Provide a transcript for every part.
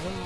I'm gonna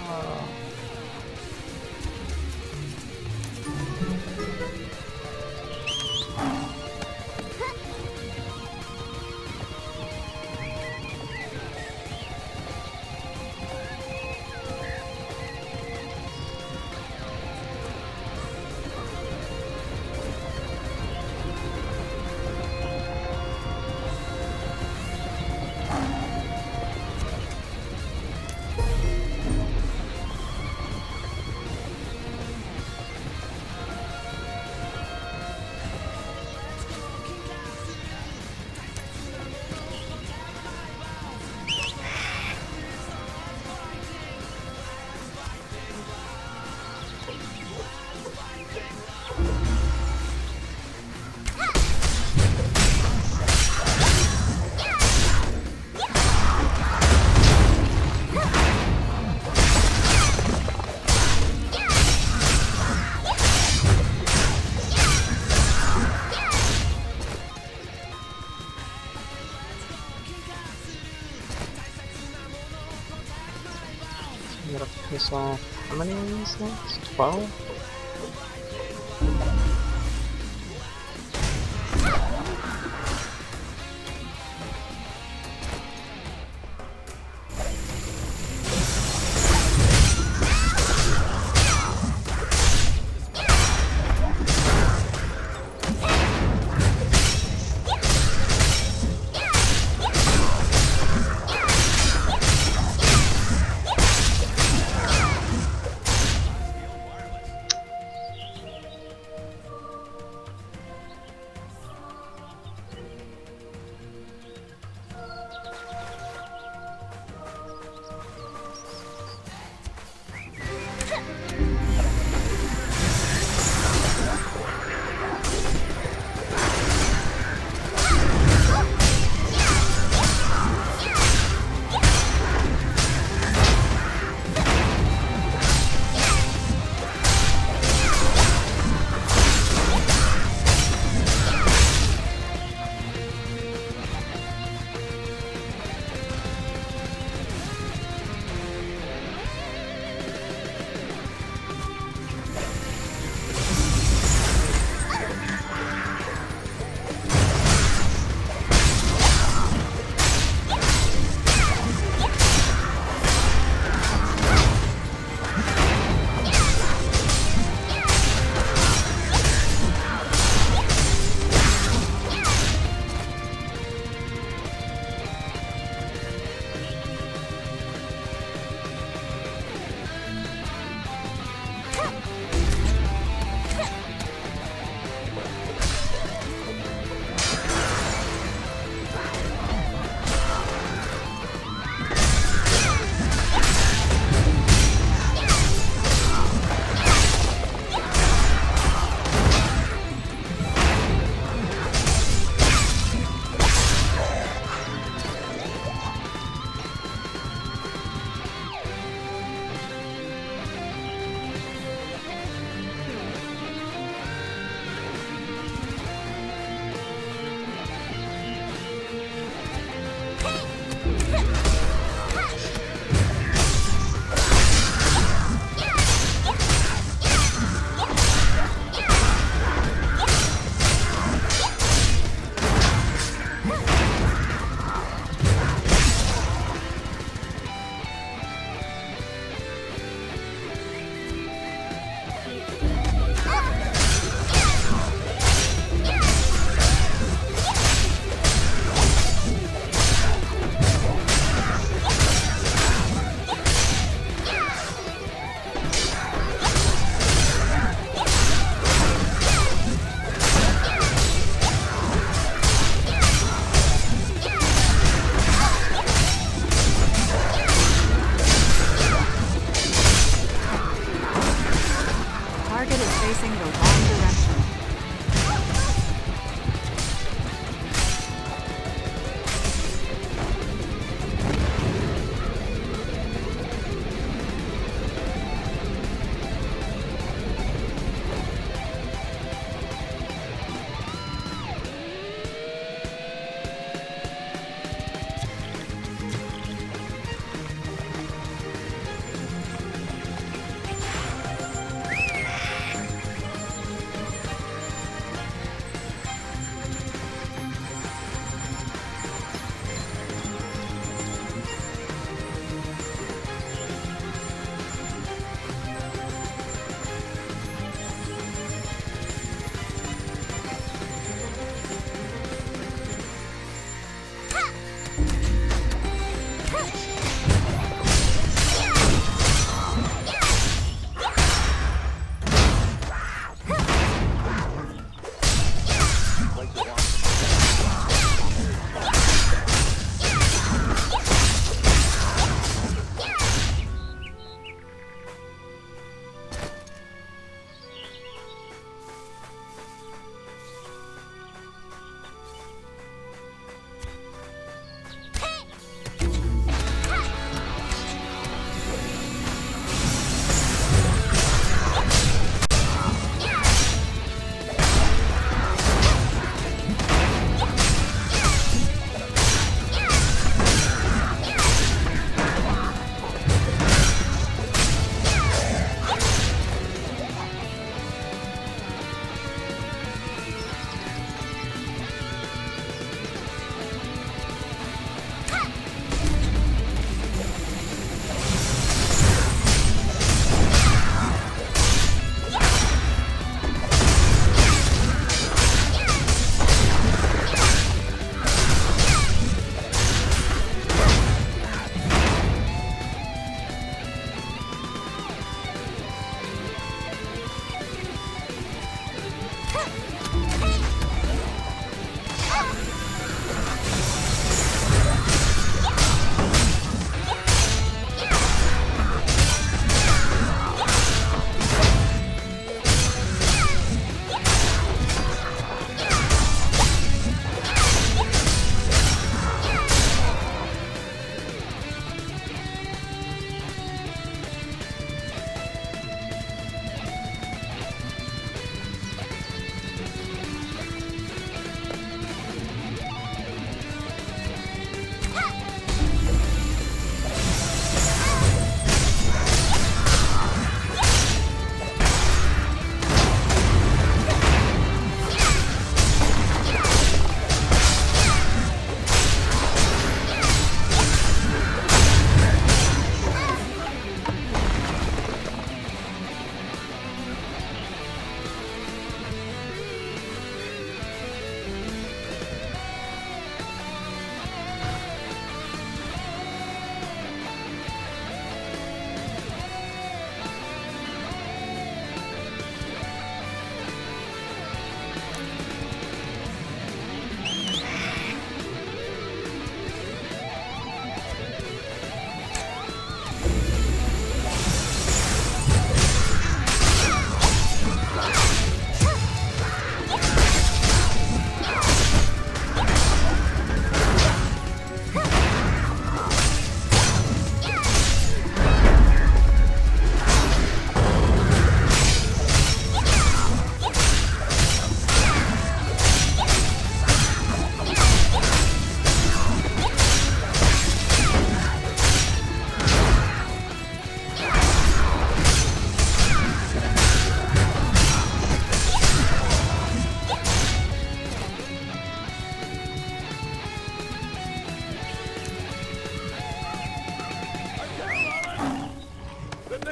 piss off. How many are these left? 12?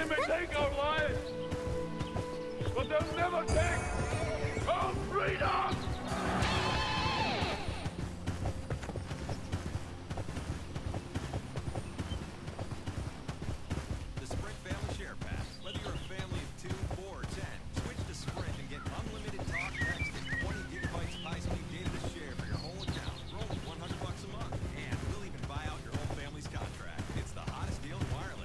They may take our lives, but they'll never take our freedom! The Sprint Family Share Pass. Whether you're a family of 2, 4, or 10, switch to Sprint and get unlimited talk, text, and 20 gigabytes of high-speed data to share for your whole account. Roll $100 a month, and we'll even buy out your whole family's contract. It's the hottest deal in wireless.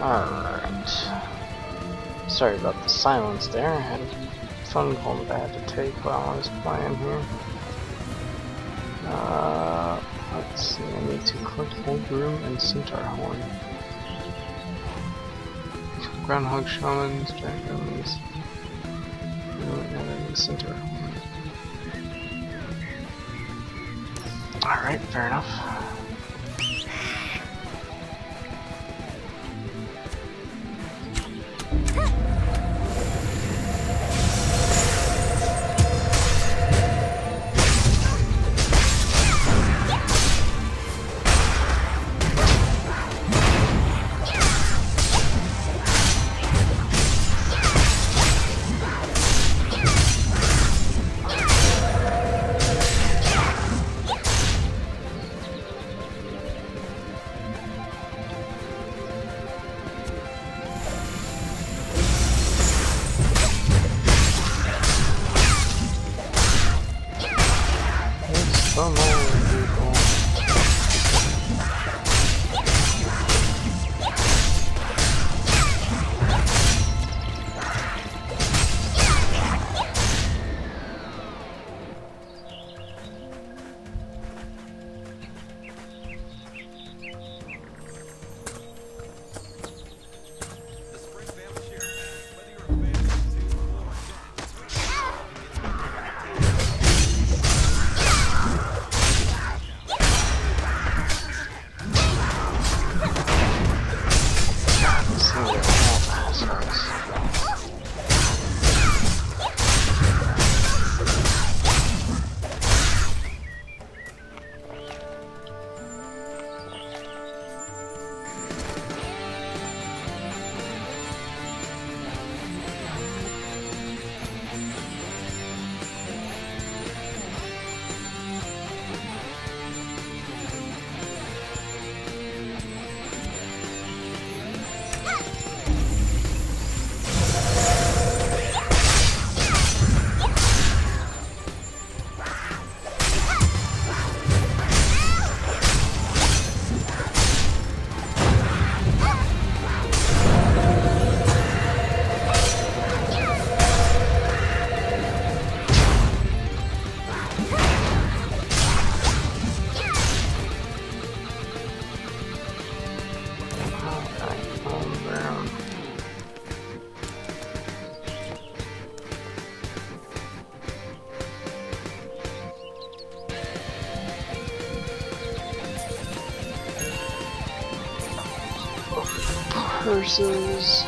Alright. Sorry about the silence there. I had a phone call that I had to take while I was playing here. Let's see, I need to click Hold Room and Centaur Horn. Groundhog Shamans, Jack Emmys. Centaur Horn. Alright, fair enough. versus